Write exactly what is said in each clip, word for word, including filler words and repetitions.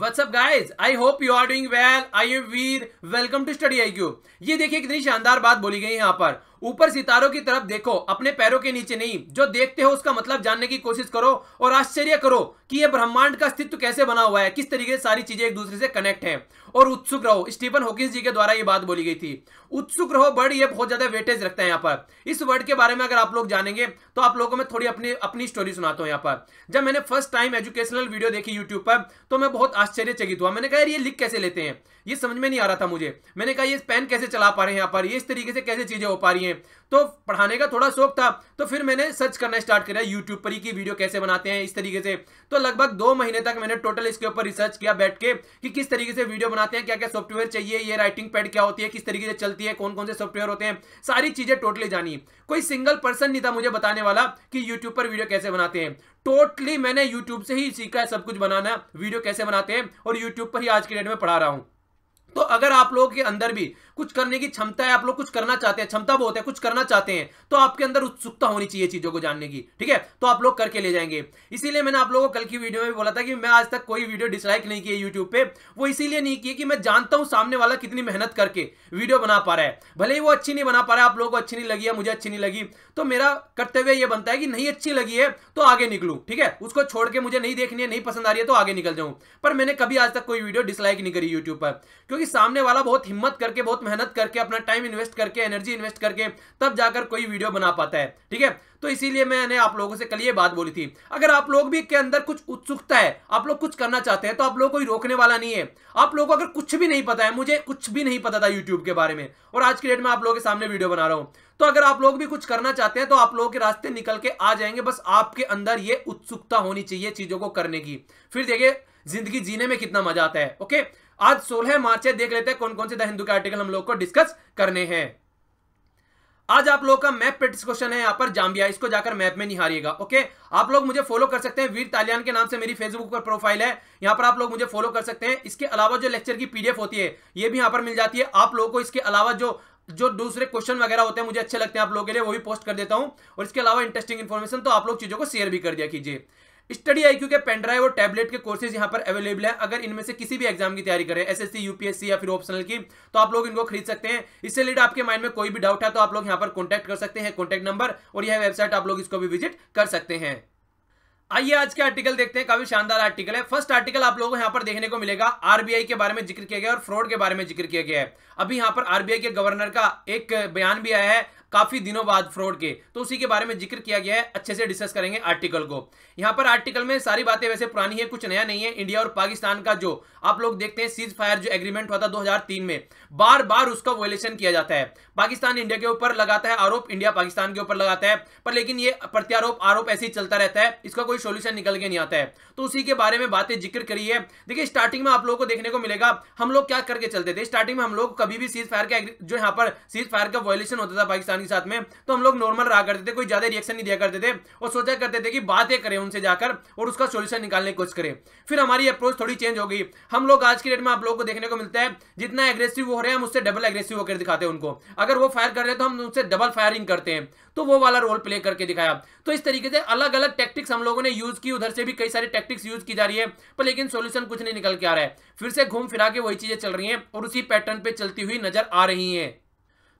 What's up guys? I hope you are doing well. I am Veer. Welcome to StudyIQ. ये देखिए कितनी शानदार बात बोली गई यहाँ पर। ऊपर सितारों की तरफ देखो, अपने पैरों के नीचे नहीं। जो देखते हो उसका मतलब जानने की कोशिश करो और आश्चर्य करो कि यह ब्रह्मांड का अस्तित्व कैसे बना हुआ है, किस तरीके से सारी चीजें एक दूसरे से कनेक्ट हैं। और उत्सुक रहो, स्टीफन हॉकिंस जी के द्वारा यह बात बोली गई थी। उत्सुक रहो वर्ड यह बहुत ज्यादा वेटेज रखता है यहाँ पर। इस वर्ड के बारे में अगर आप लोग जानेंगे तो आप लोगों में थोड़ी अपनी अपनी स्टोरी सुनाता हूँ। यहाँ पर जब मैंने फर्स्ट टाइम एजुकेशनल वीडियो देखी यूट्यूब पर तो मैं बहुत आश्चर्यचकित हुआ। मैंने कहा यार ये लिख कैसे लेते हैं, ये समझ में नहीं आ रहा था मुझे। मैंने कहा ये पेन कैसे चला पा रहे हैं यहाँ पर, ये इस तरीके से कैसे चीजें हो पा रही हैं। तो पढ़ाने का थोड़ा शौक था, तो फिर मैंने सर्च करना स्टार्ट करा यूट्यूब पर कि वीडियो कैसे बनाते हैं इस तरीके से। तो लगभग दो महीने तक मैंने टोटल इसके ऊपर रिसर्च किया बैठ के कि किस तरीके से वीडियो बनाते हैं, क्या क्या सॉफ्टवेयर चाहिए, ये राइटिंग पैड क्या होती है, किस तरीके से चलती है, कौन कौन से सॉफ्टवेयर होते हैं, सारी चीजें टोटली जानी। कोई सिंगल पर्सन नहीं था मुझे बताने वाला कि यूट्यूब पर वीडियो कैसे बनाते हैं। टोटली मैंने यूट्यूब से ही सीखा है सब कुछ बनाना, वीडियो कैसे बनाते हैं, और यूट्यूब पर ही आज के डेट में पढ़ा रहा हूँ। तो अगर आप लोगों के अंदर भी कुछ करने की क्षमता है, आप लोग कुछ करना चाहते हैं, क्षमता बहुत है, कुछ करना चाहते हैं, तो आपके अंदर उत्सुकता होनी चाहिए चीजों को जानने की, ठीक है? तो आप लोग करके ले जाएंगे। इसीलिए मैंने आप लोगों को कल की वीडियो में बोला था कि मैं आज तक कोई वीडियो डिसलाइक नहीं किया यूट्यूब पे। वो इसीलिए नहीं किए कि मैं जानता हूँ सामने वाला कितनी मेहनत करके वीडियो बना पा रहा है। भले ही वो अच्छी नहीं बना पा रहा है, आप लोगों को अच्छी नहीं लगी है, मुझे अच्छी नहीं लगी, तो मेरा कर्तव्य यह बनता है कि नहीं अच्छी लगी है तो आगे निकलूँ, ठीक है? उसको छोड़ के मुझे नहीं देखनी है, नहीं पसंद आ रही है तो आगे निकल जाऊँ। पर मैंने कभी आज तक कोई वीडियो डिसलाइक नहीं करी यूट्यूब पर, क्योंकि सामने वाला बहुत हिम्मत करके, बहुत मेहनत करके, अपना टाइम इन्वेस्ट करके, एनर्जी इन्वेस्ट करके तब जाकर कोई वीडियो बना पाता है, ठीक है? तो इसीलिए मैंने आप लोगों से कल ये बात बोली थी। अगर आप लोग भी के अंदर कुछ उत्सुकता है, आप लोग कुछ करना चाहते हैं, तो आप लोग कोई रोकने वाला नहीं है। आप लोगों को अगर कुछ भी नहीं पता है, मुझे कुछ भी नहीं पता था यूट्यूब के बारे में, और आज की डेट में आप लोगों के सामने वीडियो बना रहा हूँ। तो अगर आप लोग भी कुछ करना चाहते हैं तो आप लोगों के रास्ते निकल के आ जाएंगे। बस आपके अंदर ये उत्सुकता होनी चाहिए चीजों को करने की, फिर देखिए जिंदगी जीने में कितना मजा आता है। ओके, आज सोलह मार्च है, देख लेते हैं कौन कौन से द हिंदू के आर्टिकल हम लोग को डिस्कस करने हैं। आज आप लोगों का मैप प्रैक्टिस क्वेश्चन है यहाँ पर जाम्बिया, इसको जाकर मैप में निहारिएगा। ओके, आप लोग मुझे फॉलो कर सकते हैं, वीर तालियान के नाम से मेरी फेसबुक पर प्रोफाइल है, यहाँ पर आप लोग मुझे फॉलो कर सकते हैं। इसके अलावा जो लेक्चर की पीडीएफ होती है ये भी यहाँ पर मिल जाती है आप लोगों को। इसके अलावा जो जो दूसरे क्वेश्चन वगैरह होते हैं मुझे अच्छे लगते हैं आप लोगों के लिए, वो भी पोस्ट कर देता हूं। और इसके अलावा इंटरेस्टिंग इन्फॉर्मेशन, तो आप लोग चीजों को शेयर भी कर दिया कीजिए। स्टडी आईक्यू के पेनड्राइव और टैबलेट के कोर्सेज यहाँ पर अवेलेबल है। अगर इनमें से किसी भी एग्जाम की तैयारी करें, एसएससी, यूपीएससी या फिर ऑप्शनल की, तो आप लोग इनको खरीद सकते हैं। इससे रिलेटेड आपके माइंड में कोई भी डाउट है तो आप लोग यहाँ पर कॉन्टैक्ट कर सकते हैं, कॉन्टैक्ट नंबर और यह वेबसाइट, आप लोग इसको भी विजिट कर सकते हैं। आइए आज के आर्टिकल देखते हैं, काफी शानदार आर्टिकल है। फर्स्ट आर्टिकल आप लोगों को यहाँ पर देखने को मिलेगा, आरबीआई के बारे में जिक्र किया गया और फ्रॉड के बारे में जिक्र किया गया है। अभी यहाँ पर आरबीआई के गवर्नर का एक बयान भी आया है काफी दिनों बाद फ्रॉड के, तो उसी के बारे में जिक्र किया गया है। अच्छे से डिस्कस करेंगे आर्टिकल को। यहाँ पर आर्टिकल में सारी बातें वैसे पुरानी है, कुछ नया नहीं है। इंडिया और पाकिस्तान का जो आप लोग देखते हैं सीज फायर जो एग्रीमेंट हुआ था दो हज़ार तीन में, बार बार उसका वॉयलेशन किया जाता है। पाकिस्तान इंडिया के ऊपर लगाता है आरोप, इंडिया पाकिस्तान के ऊपर लगाता है, पर लेकिन ये प्रत्यारोप आरोप ऐसे ही चलता रहता है, इसका कोई सोल्यूशन निकल के नहीं आता है। तो उसी के बारे में बातें जिक्र करी है। देखिए स्टार्टिंग में आप लोगों को देखने को मिलेगा हम लोग क्या करके चलते थे। स्टार्टिंग में हम लोग कभी भी सीज फायर का जो यहाँ पर सीज फायर का वॉयलेशन होता था पाकिस्तान के साथ में, तो हम लोग नॉर्मल रहा करते थे, कोई ज्यादा रिएक्शन नहीं दिया करते थे और सोचा करते थे कि बातें करें उनसे जाकर और उसका सॉल्यूशन निकालने की कोशिश करें। फिर हमारी अप्रोच थोड़ी चेंज हो गई। हम लोग आज की डेट में आप लोगों को देखने को मिलता है जितना एग्रेसिव हो रहे हैं हम उससे डबल एग्रेसिव होकर दिखाते हैं उनको। अगर वो फायर कर रहे हैं तो हम उनसे डबल फायरिंग करते हैं, तो वो वाला रोल प्ले करके दिखाया। तो इस तरीके से अलग अलग टैक्टिक्स हम लोगों ने यूज की, उधर से भी कई सारे टैक्टिक्स यूज की जा रही है, पर लेकिन सॉल्यूशन कुछ नहीं निकल के आ रहा है। फिर से घूम फिरा के वही चीजें चल रही हैं और उसी पैटर्न पे चलती हुई नजर आ रही है।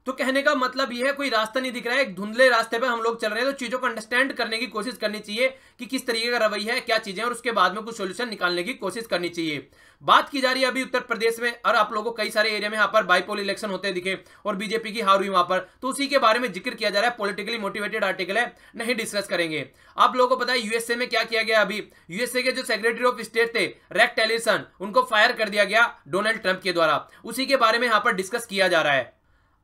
तो कहने का मतलब यह है कोई रास्ता नहीं दिख रहा है, एक धुंधले रास्ते पे हम लोग चल रहे हैं। तो चीज़ों को अंडरस्टैंड करने की कोशिश करनी चाहिए कि किस तरीके का रवैया है, क्या चीज़ें, और उसके बाद में कुछ सॉल्यूशन निकालने की कोशिश करनी चाहिए। बात की जा रही है अभी उत्तर प्रदेश में, और आप लोगों को कई सारे एरिया में यहाँ पर बाईपोल इलेक्शन होते दिखे और बीजेपी की हार हुई वहाँ पर, तो उसी के बारे में जिक्र किया जा रहा है। पॉलिटिकली मोटिवेटेड आर्टिकल है, नहीं डिस्कस करेंगे। आप लोगों को पता है यूएसए में क्या किया गया। अभी यूएसए के जो सेक्रेटरी ऑफ स्टेट थे रेक्स टिलरसन, उनको फायर कर दिया गया डोनाल्ड ट्रंप के द्वारा, उसी के बारे में यहाँ पर डिस्कस किया जा रहा है।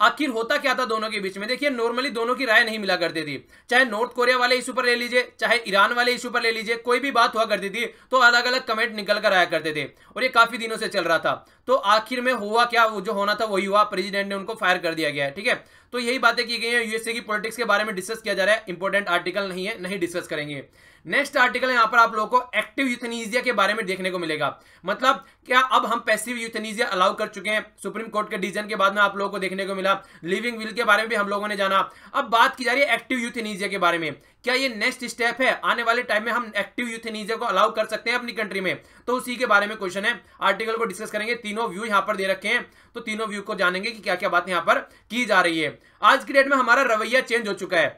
आखिर होता क्या था दोनों के बीच में। देखिए नॉर्मली दोनों की राय नहीं मिला करती थी, चाहे नॉर्थ कोरिया वाले इशू पर ले लीजिए, चाहे ईरान वाले इशू पर ले लीजिए, कोई भी बात हुआ करती थी तो अलग अलग कमेंट निकल कर आया करते थे और ये काफी दिनों से चल रहा था। तो आखिर में हुआ क्या, वो जो होना था वही हुआ, प्रेसिडेंट ने उनको फायर कर दिया गया है, ठीक है? तो यही बातें की गई हैं। यूएसए की पॉलिटिक्स के बारे में डिस्कस किया जा रहा है, इंपॉर्टेंट आर्टिकल नहीं है, नहीं डिस्कस करेंगे। नेक्स्ट आर्टिकल यहाँ पर आप लोगों को एक्टिव यूथनीजिया के बारे में देखने को मिलेगा। मतलब क्या अब हम पैसिव यूथनीजिया अलाउ कर चुके हैं, सुप्रीम कोर्ट के डिसीजन के बाद में आप लोगों को देखने को मिला। लिविंग विल के बारे में भी हम लोगों ने जाना। अब बात की जा रही है एक्टिव यूथनीजिया के बारे में, क्या ये नेक्स्ट स्टेप है, आने वाले टाइम में हम एक्टिव यूथनीजिया को अलाउ कर सकते हैं अपनी कंट्री में, तो उसी के बारे में क्वेश्चन है। आर्टिकल को डिस्कस करेंगे, तीनों व्यू यहाँ पर दे रखे हैं तो तीनों व्यू को जानेंगे कि क्या क्या बात यहाँ पर की जा रही है। आज की डेट में हमारा रवैया चेंज हो चुका है,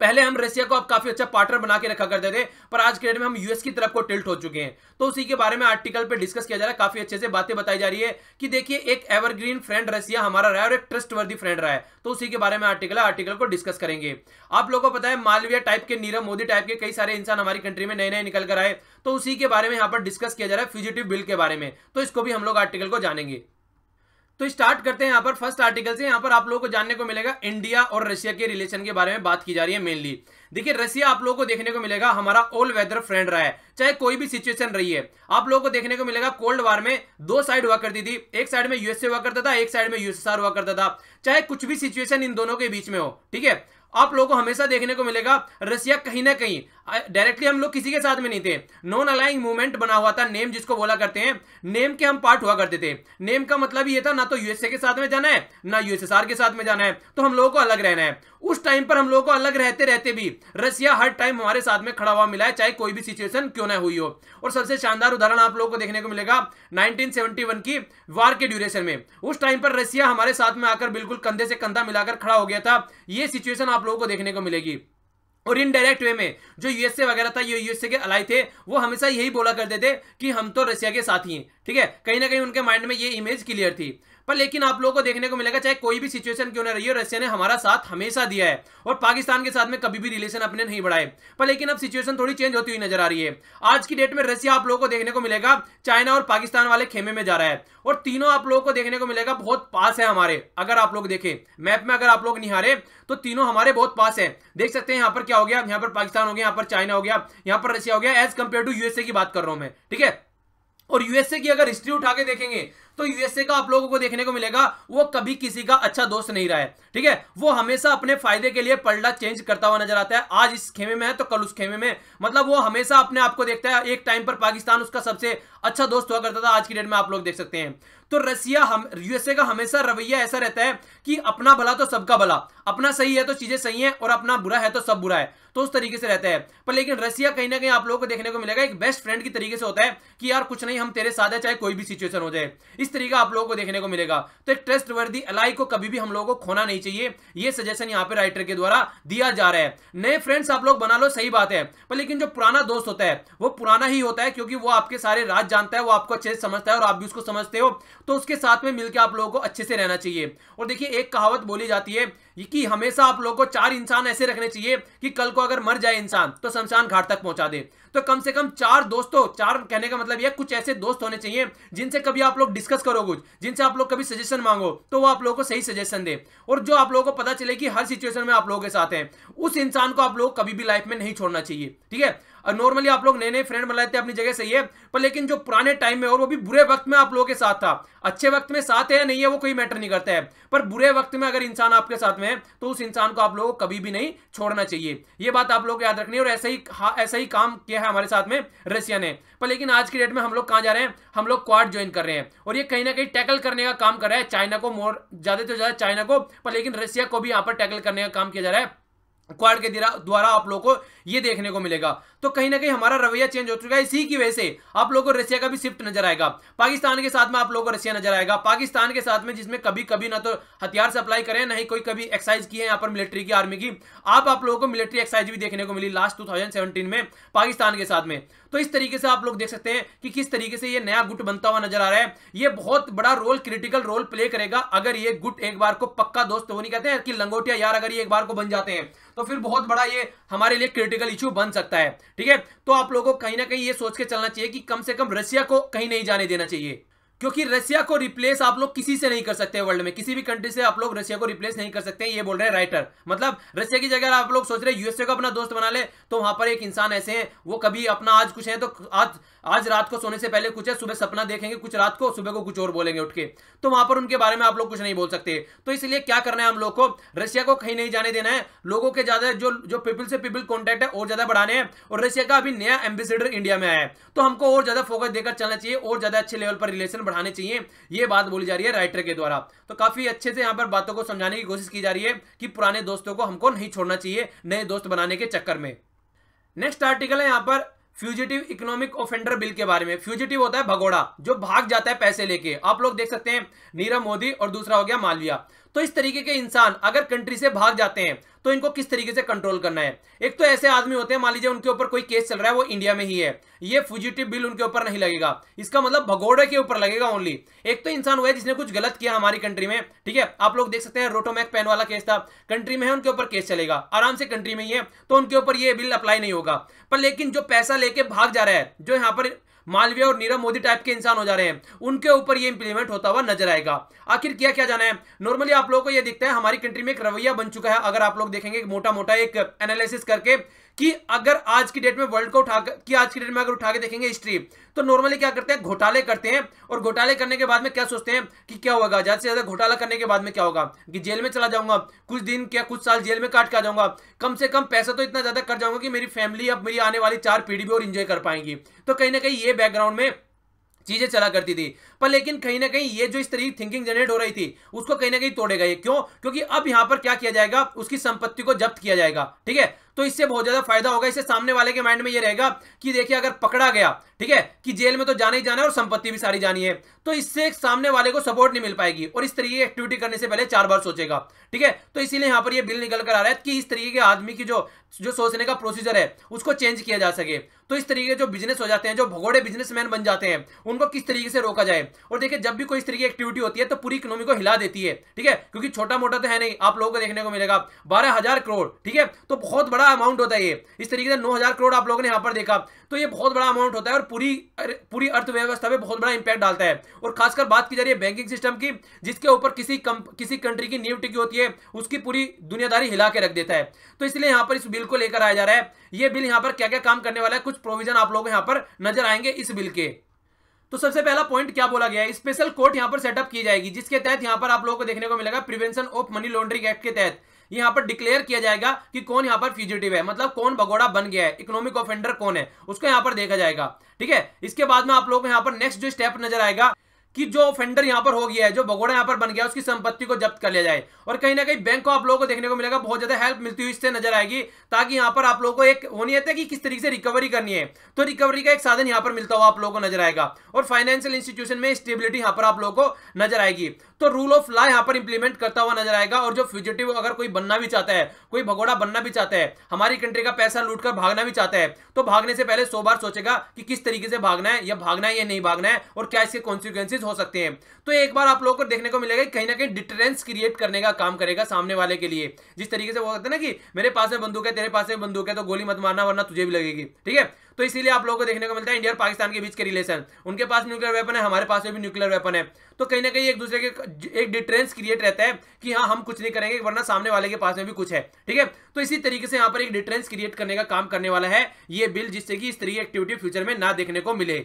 पहले हम रशिया को अब काफी अच्छा पार्टनर बना के रखा करते थे, पर आज के डेट में हम यूएस की तरफ को टिल्ट हो चुके हैं, तो उसी के बारे में आर्टिकल पे डिस्कस किया जा रहा है। काफी अच्छे से बातें बताई जा रही है कि देखिए एक एवरग्रीन फ्रेंड रशिया हमारा रहा है और एक ट्रस्टवर्दी फ्रेंड रहा है, तो उसी के बारे में आर्टिकल आर्टिकल को डिस्कस करेंगे। आप लोगों को पता है मालविया टाइप के, नीरव मोदी टाइप के कई सारे इंसान हमारी कंट्री में नए नए निकल कर आए, तो उसी के बारे में यहाँ पर डिस्कस किया जा रहा है, फ्यूजिटिव बिल के बारे में, तो इसको भी हम लोग आर्टिकल को जानेंगे। तो स्टार्ट करते हैं यहाँ पर फर्स्ट आर्टिकल से। यहाँ पर आप लोगों को जानने को मिलेगा इंडिया और रशिया के रिलेशन के बारे में बात की जा रही है मेनली। देखिए रशिया आप लोगों को देखने को मिलेगा हमारा ऑल वेदर फ्रेंड रहा है, चाहे कोई भी सिचुएशन रही है। आप लोगों को देखने को मिलेगा कोल्ड वार में दो साइड हुआ करती थी, एक साइड में यूएसए हुआ करता था, एक साइड में यूएसएसआर हुआ करता था, चाहे कुछ भी सिचुएशन इन दोनों के बीच में हो, ठीक है। आप लोगों को हमेशा देखने को मिलेगा रशिया कहीं ना कहीं, डायरेक्टली हम लोग किसी के साथ में नहीं थे, नॉन अलाइंग मूवमेंट बना हुआ था, नेम जिसको बोला करते हैं, नेम के हम पार्ट हुआ करते थे। नेम का मतलब ये था ना तो यूएसए के साथ में जाना है ना यूएसएसआर के साथ में जाना है, तो हम लोगों को अलग रहना है। उस टाइम पर हम लोगों को अलग रहते रहते भी रशिया हर टाइम हमारे साथ में खड़ा हुआ मिला है, चाहे कोई भी सिचुएशन क्यों ना हुई हो। और सबसे शानदार उदाहरण आप लोगों को देखने को मिलेगा नाइनटीन सेवेंटी वन की वार के ड्यूरेशन में, उस टाइम पर रशिया हमारे साथ में आकर बिल्कुल कंधे से कंधा मिलाकर खड़ा हो गया था। ये सिचुएशन आप लोगों को देखने को मिलेगी। और इनडायरेक्ट वे में जो यूएसए वगैरह था, ये यूएसए के अलाई थे, वो हमेशा यही बोला करते थे कि हम तो रशिया के साथ ही हैं, ठीक है, कहीं ना कहीं उनके माइंड में ये इमेज क्लियर थी। पर लेकिन आप लोगों को देखने को मिलेगा चाहे कोई भी सिचुएशन क्यों ना रही हो, रशिया ने हमारा साथ हमेशा दिया है और पाकिस्तान के साथ में कभी भी रिलेशन अपने नहीं बढ़ाए। पर लेकिन अब सिचुएशन थोड़ी चेंज होती हुई नजर आ रही है। आज की डेट में रशिया आप लोगों को देखने को मिलेगा चाइना और पाकिस्तान वाले खेमे में जा रहा है, और तीनों आप लोगों को देखने को मिलेगा बहुत पास है हमारे। अगर आप लोग देखें मैप में, अगर आप लोग निहारे तो तीनों हमारे बहुत पास है। देख सकते हैं यहाँ पर क्या हो गया, यहाँ पर पाकिस्तान हो गया, यहाँ पर चाइना हो गया, यहाँ पर रशिया हो गया, एज कंपेयर टू यूएसए की बात कर रहा हूं मैं, ठीक है। और यूएसए की अगर हिस्ट्री उठा के देखेंगे तो यूएसए का आप लोगों को देखने को मिलेगा वो कभी किसी का अच्छा दोस्त नहीं रहा है, ठीक है। वो हमेशा अपने फायदे के लिए पलड़ा चेंज करता हुआ नजर आता है, आज इस खेमे में है तो कल उस खेमे में, मतलब वो हमेशा अपने आप को देखता है। एक टाइम पर पाकिस्तान उसका सबसे अच्छा दोस्त हुआ करता था, आज की डेट में आप लोग देख सकते हैं। तो रशिया हम यूएसए का हमेशा रवैया ऐसा रहता है कि अपना भला तो सबका भला, अपना सही है तो चीजें सही है और अपना बुरा है तो सब बुरा है, तो उस तरीके से रहता है। पर लेकिन रशिया कहीं ना कहीं आप लोगों को देखने को मिलेगा एक बेस्ट फ्रेंड की तरीके से होता है कि यार कुछ नहीं, हम तेरे साथ है चाहे कोई भी सिचुएशन हो जाए, इस तरीका आप लोगों को देखने को मिलेगा। तो एक ट्रस्टवर्दी अलाई को कभी भी हम लोगों को खोना नहीं चाहिए, ये सजेशन यहाँ पे राइटर के द्वारा दिया जा रहा है। नए फ्रेंड्स आप लोग बना लो, सही बात है, पर लेकिन जो पुराना दोस्त होता है वो पुराना ही होता है, क्योंकि वो आपके सारे राज जानता है, वो आपको अच्छे से समझता है और आप भी उसको समझते हो, तो उसके साथ में मिलकर आप लोगों को अच्छे से रहना चाहिए। और देखिए एक कहावत बोली जाती है कि हमेशा आप लोगों को चार इंसान ऐसे रखने चाहिए कि कल को अगर मर जाए इंसान तो शमशान घाट तक पहुंचा दे। तो कम से कम चार दोस्तों, चार कहने का मतलब यह कुछ ऐसे दोस्त होने चाहिए जिनसे कभी आप लोग डिस्कस करो, कुछ जिनसे आप लोग कभी सजेशन मांगो तो वो आप लोगों को सही सजेशन दे, और जो आप लोगों को पता चले कि हर सिचुएशन में आप लोगों के साथ हैं, उस इंसान को आप लोग कभी भी लाइफ में नहीं छोड़ना चाहिए, ठीक है। और नॉर्मली आप लोग नए नए फ्रेंड बना लेते हैं, अपनी जगह सही है, पर लेकिन जो पुराने टाइम में और वो भी बुरे वक्त में आप लोगों के साथ था, अच्छे वक्त में साथ है या नहीं है वो कोई मैटर नहीं करता है, पर बुरे वक्त में अगर इंसान आपके साथ में है तो उस इंसान को आप लोगों को कभी भी नहीं छोड़ना चाहिए, ये बात आप लोग को याद रखनी है। और ऐसा ही ऐसा ही काम किया है हमारे साथ में रशिया ने। पर लेकिन आज की डेट में हम लोग कहाँ जा रहे हैं, हम लोग क्वाड ज्वाइन कर रहे हैं, और ये कहीं ना कहीं टैकल करने का काम कर रहा है चाइना को, मोर ज्यादा से ज्यादा चाइना को, पर लेकिन रशिया को भी यहाँ पर टैकल करने का काम किया जा रहा है क्वाड के द्वारा, आप लोगों को ये देखने को मिलेगा। तो कहीं ना कहीं हमारा रवैया चेंज हो चुका है, इसी की वजह से आप लोगों को रशिया का भी शिफ्ट नजर आएगा। पाकिस्तान के साथ में आप लोगों को रशिया नजर आएगा, पाकिस्तान के साथ में जिसमें कभी कभी ना तो हथियार सप्लाई करें, ना ही कोई कभी एक्सरसाइज की है यहाँ पर मिलिट्री की, आर्मी की। आप आप लोगों को मिलिट्री एक्सरसाइज भी देखने को मिली लास्ट टू थाउजेंड सेवेंटीन में पाकिस्तान के साथ में। तो इस तरीके से आप लोग देख सकते हैं कि किस तरीके से ये नया गुट बनता हुआ नजर आ रहा है। ये बहुत बड़ा रोल, क्रिटिकल रोल प्ले करेगा अगर ये गुट एक बार को पक्का दोस्त वो नहीं कहते हैं कि लंगोटिया यार, अगर ये एक बार को बन जाते हैं तो फिर बहुत बड़ा ये हमारे लिए क्रिटिकल इश्यू बन सकता है, ठीक है। तो आप लोगों को कहीं ना कहीं ये सोच के चलना चाहिए कि कम से कम रशिया को कहीं नहीं जाने देना चाहिए, क्योंकि रशिया को रिप्लेस आप लोग किसी से नहीं कर सकते, वर्ल्ड में किसी भी कंट्री से आप लोग रशिया को रिप्लेस नहीं कर सकते, ये बोल रहे हैं राइटर। मतलब रशिया की जगह आप लोग सोच रहे हैं यूएसए को अपना दोस्त बना ले, तो वहां पर एक इंसान ऐसे हैं वो कभी अपना आज कुछ है तो आज आज रात को सोने से पहले कुछ है, सुबह सपना देखेंगे कुछ, रात को सुबह को कुछ और बोलेंगे उठ के, तो वहां पर उनके बारे में आप लोग कुछ नहीं बोल सकते। तो इसलिए क्या करना है हम लोग को, रशिया को कहीं नहीं जाने देना है, लोगों के ज्यादा जो जो पीपल से पीपल कॉन्टैक्ट है और ज्यादा बढ़ाने हैं। और रशिया का अभी नया एम्बेसडर इंडिया में आया है, तो हमको और ज्यादा फोकस देकर चलना चाहिए और ज्यादा अच्छे लेवल पर रिलेशन बढ़ाने चाहिए। ये बात बोली जा रही है राइटर के द्वारा। तो काफी अच्छे से यहाँ पर बातों को समझाने की कोशिश की जा रही है कि पुराने दोस्तों को हमको नहीं छोड़ना चाहिए नए दोस्त बनाने के चक्कर में। नेक्स्ट आर्टिकल है यहाँ पर फ्यूजिटिव इकोनॉमिक ऑफेंडर बिल के बारे में। फ्यूजिटिव होता है भगोड़ा, जो भाग जाता है पैसे लेके। आप लोग देख सकते हैं नीरव मोदी और दूसरा हो गया मालविया। तो इस तरीके के इंसान अगर कंट्री से भाग जाते हैं तो इनको किस तरीके से कंट्रोल करना है। एक तो ऐसे आदमी होते हैं, मान लीजिए उनके ऊपर कोई केस चल रहा है, वो इंडिया में ही है, ये फ्यूजिटिव बिल उनके ऊपर नहीं लगेगा, इसका मतलब भगोड़े के ऊपर लगेगा ओनली। एक तो इंसान हुआ है जिसने कुछ गलत किया हमारी कंट्री में, ठीक है। आप लोग देख सकते हैं रोटोमैक पेन वाला केस था, कंट्री में है, उनके ऊपर केस चलेगा, आराम से कंट्री में ही है, तो उनके ऊपर ये बिल अप्लाई नहीं होगा। पर लेकिन जो पैसा लेके भाग जा रहा है, जो यहाँ पर मालवीय और नीरव मोदी टाइप के इंसान हो जा रहे हैं, उनके ऊपर ये इंप्लीमेंट होता हुआ नजर आएगा। आखिर क्या क्या जाना है, नॉर्मली आप लोगों को ये दिखता है हमारी कंट्री में एक रवैया बन चुका है। अगर आप लोग देखेंगे मोटा मोटा एक एनालिसिस करके कि अगर आज की डेट में वर्ल्ड को उठा कि आज की डेट में अगर उठा के देखेंगे हिस्ट्री, तो नॉर्मली क्या करते हैं, घोटाले करते हैं। और घोटाले करने के बाद में क्या सोचते हैं कि क्या होगा, ज्यादा से ज्यादा घोटाला करने के बाद में क्या होगा, कि जेल में चला जाऊंगा, कुछ दिन क्या कुछ साल जेल में काट के आ जाऊंगा, कम से कम पैसा तो इतना ज्यादा कर जाऊंगा कि मेरी फैमिली अब मेरी आने वाली चार पीढ़ी भी और इंजॉय कर पाएंगी। तो कहीं ना कहीं ये बैकग्राउंड में चीजें चला करती थी। पर लेकिन कहीं ना कहीं ये जो इस तरह की थिंकिंग जनरेट हो रही थी, उसको कहीं ना कहीं तोड़ेगा ये। क्यों? क्योंकि अब यहाँ पर क्या किया जाएगा, उसकी संपत्ति को जब्त किया जाएगा, ठीक है। तो इससे बहुत ज्यादा फायदा होगा, इससे सामने वाले के माइंड में ये रहेगा कि देखिए अगर पकड़ा गया, ठीक है, कि जेल में तो जाना ही जाना है और संपत्ति भी सारी जानी है, तो इससे सामने वाले को सपोर्ट नहीं मिल पाएगी और इस तरीके की एक्टिविटी करने से पहले चार बार सोचेगा, ठीक है। तो इसीलिए यहाँ पर ये बिल निकल कर आ रहा है कि इस तरीके के आदमी की जो जो सोचने का प्रोसीजर है उसको चेंज किया जा सके। तो इस तरीके जो बिजनेस हो जाते हैं, जो भगोड़े बिजनेसमैन बन जाते हैं, उनको किस तरीके से रोका जाए। और देखिए जब भी कोई इस तरीके की एक्टिविटी होती है तो पूरी इकोनॉमी को हिला देती है, ठीक है, क्योंकि छोटा मोटा तो है नहीं। आप लोगों को देखने को मिलेगा बारह हजार करोड़, ठीक है, तो बहुत बड़ा अमाउंट होता है ये। इस तरीके से नौ हजार करोड़ आप लोगों ने यहाँ पर देखा, तो ये बहुत बड़ा अमाउंट होता है और पूरी पूरी अर्थव्यवस्था पे बहुत बड़ा इंपैक्ट डालता है। और खासकर बात की जा रही है बैंकिंग सिस्टम की, जिसके ऊपर किसी कम, किसी कंट्री की नींव टिकी होती है, उसकी पूरी दुनियादारी हिला के रख देता है। तो इसलिए यहाँ पर इस बिल को लेकर आया जा रहा है। ये बिल यहाँ पर क्या क्या काम करने वाला है, कुछ प्रोविजन आप लोग यहाँ पर नजर आएंगे इस बिल के। तो सबसे पहला पॉइंट क्या बोला गया है, स्पेशल कोर्ट यहाँ पर सेटअप की जाएगी, जिसके तहत यहाँ पर आप लोगों को देखने को मिलेगा prevention of money laundering act के तहत यहाँ पर डिक्लेयर किया जाएगा कि कौन यहाँ पर फ्यूजिटिव है, मतलब कौन भगोड़ा बन गया है, इकोनॉमिक ऑफेंडर कौन है, उसको यहाँ पर देखा जाएगा, ठीक है। इसके बाद में आप लोगों को यहाँ पर नेक्स्ट जो स्टेप नजर आएगा कि जो ऑफेंडर यहाँ पर हो गया है, जो भगोड़ा यहाँ पर बन गया, उसकी संपत्ति को जब्त कर लिया जाए। और कहीं ना कहीं बैंक को आप लोगों को देखने को मिलेगा बहुत ज्यादा हेल्प मिलती हुई इससे नजर आएगी, ताकि यहाँ पर आप लोगों को एक होनी है कि किस तरीके से रिकवरी करनी है, तो रिकवरी का एक साधन यहाँ पर मिलता हुआ आप लोगों को नजर आएगा। और फाइनेंशियल इंस्टीट्यूशन में स्टेबिलिटी यहाँ पर आप लोगों को नजर आएगी। तो रूल ऑफ लॉ यहाँ पर इंप्लीमेंट करता हुआ नजर आएगा। और जो फ्यूजिटिव अगर कोई बनना भी चाहता है, कोई भगोड़ा बनना भी चाहता है, हमारी कंट्री का पैसा लूट कर भागना भी चाहता है, तो भागने से पहले सौ बार सोचेगा कि किस तरीके से भागना है, या भागना है या नहीं भागना है, और क्या इसके कॉन्सिक्वेंसेज हो सकते हैं। तो एक बार आप लोगों को देखने को मिलेगा कहीं ना कहीं डिटरेंस क्रिएट करने का काम करेगा सामने वाले के लिए। जिस तरीके से वो कहते हैं ना कि मेरे पास में बंदूक है, तेरे पास में बंदूक है, तो गोली मत मारना वरना तुझे भी लगेगी, ठीक है। तो इसीलिए आप लोगों को देखने को मिलता है इंडिया और पाकिस्तान के बीच के रिलेशन, उनके पास न्यूक्लियर वेपन है, हमारे पास में भी न्यूक्लियर वेपन है, तो कहीं ना कहीं एक दूसरे के एक डिटरेंस क्रिएट रहता है कि हाँ हम कुछ नहीं करेंगे वरना सामने वाले के पास में भी कुछ है, ठीक है। तो इसी तरीके से यहाँ पर एक डिटरेंस क्रिएट करने का काम करने वाला है ये बिल, जिससे कि इस तरीके एक्टिविटी फ्यूचर में ना देखने को मिले।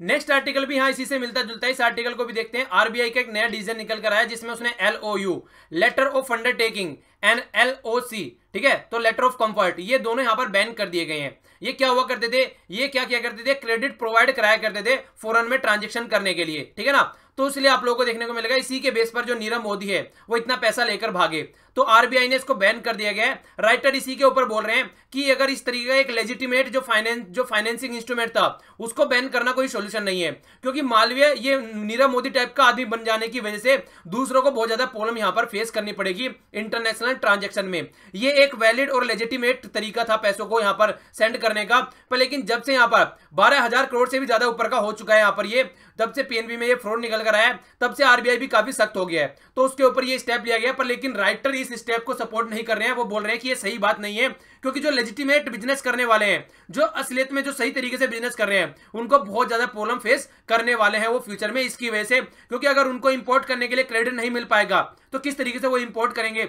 नेक्स्ट आर्टिकल भी हाँ इसी से मिलता जुलता है, इस आर्टिकल को भी देखते हैं। आरबीआई का एक नया डिसीजन निकल कर आया जिसमें उसने LOU letter of undertaking and LOC, ठीक है, तो लेटर ऑफ कंफर्ट, ये दोनों यहाँ पर बैन कर दिए गए हैं। ये क्या हुआ करते थे, ये क्या किया करते थे, क्रेडिट प्रोवाइड कराया करते थे फॉरेन में ट्रांजेक्शन करने के लिए, ठीक है ना। तो इसलिए आप लोगों को देखने को मिलेगा इसी के बेस पर जो नीरव मोदी है वो इतना पैसा लेकर भागे, तो आरबीआई ने इसको बैन कर दिया गया है। राइटर इसी के ऊपर बोल रहे हैं कि अगर इस तरीके का एक लेजिटिमेट जो फाइनेंस जो फाइनेंसिंग इंस्ट्रूमेंट था उसको बैन करना कोई सोल्यूशन नहीं है, क्योंकि मालवीय ये नीरव मोदी टाइप का आदमी बन जाने की वजह से दूसरों को बहुत ज्यादा प्रॉब्लम यहाँ पर फेस करनी पड़ेगी इंटरनेशनल ट्रांजेक्शन में। ये एक वैलिड और लेजिटिमेट तरीका था पैसों को यहाँ पर सेंड करने का, पर लेकिन जब से यहाँ पर बारह हजार करोड़ से भी ज्यादा ऊपर का हो चुका है यहाँ पर ये, जब से पीएनबी में ये फ्रॉड निकल कर आया है तब से आरबीआई भी काफी सख्त हो गया है, तो उसके ऊपर ये स्टेप लिया गया। पर लेकिन राइटर इस स्टेप को सपोर्ट नहीं कर रहे हैं, वो बोल रहे हैं कि ये सही बात नहीं है, क्योंकि जो लेजिटिमेट बिजनेस करने वाले हैं, जो असलियत में जो सही तरीके से बिजनेस कर रहे हैं, उनको बहुत ज्यादा प्रॉब्लम फेस करने वाले हैं वो फ्यूचर में इसकी वजह से। क्योंकि अगर उनको इंपोर्ट करने के लिए क्रेडिट नहीं मिल पाएगा तो किस तरीके से वो इंपोर्ट करेंगे,